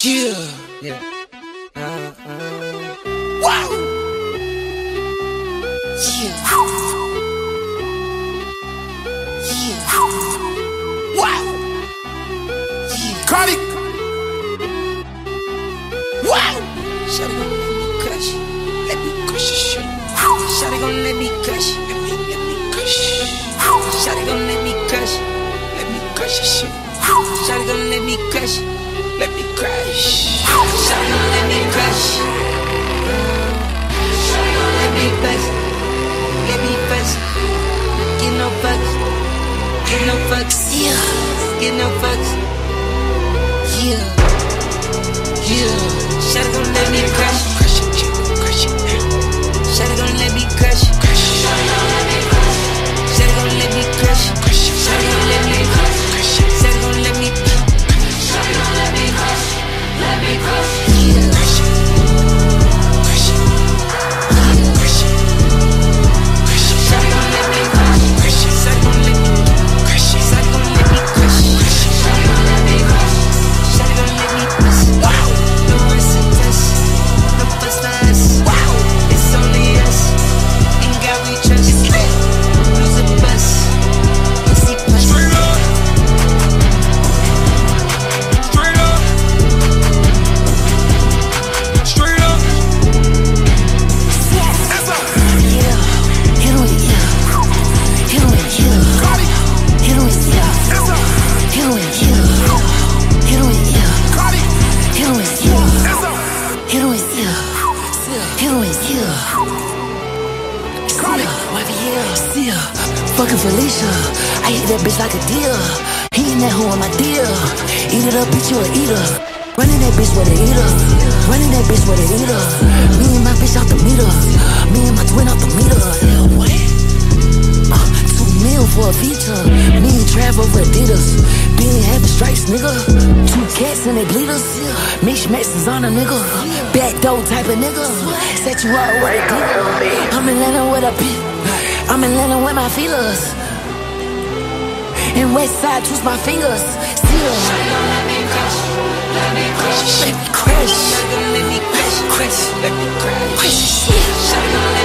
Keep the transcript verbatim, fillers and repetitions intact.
Yeah. Yeah. Uh, uh. Wow. Yeah. Yeah. Wow. Yeah. Cardi. Wow. Shawty gon' let me crush. Let me crush this shit. Shawty gon' let me crush. Let me let me crush. Shawty gon' let me crush. Let me crush this shit. Shawty gon' let me crush. Let me crash. Shawty gon' let me crash. Shawty gon' let me bust. Let me bust. Get no fucks. Get no fucks. Yeah. Get no fucks. Yeah. Yeah. Shawty gon' let me crash. Shawty gon' let me crash. Shawty gon' let me crash. Shawty gon' let me crash. Shawty gon' let me crash. Shawty gon' let me crash. Let me crush, let me crush, yeah. I hit that bitch like a deer. He ain't that hoe on my deer. Eat it up, bitch, you a eater. Running that bitch with a eater. Running that bitch with a eater. Me and my bitch out the meter. Me and my twin out the meter. Yeah, what? Uh, two mil for a feature. Me and Trav over Adidas. Been having strikes, nigga. Two cats and they bleeders. Mishmash is on a nigga. Back door type of nigga. Set you up with a dealer. I'm in London with a beat. I'm in London with my feelers. And Westside, twist my fingers. Still, let me crash, let me crash, let me crash, let me crash, let me crash, let me crash.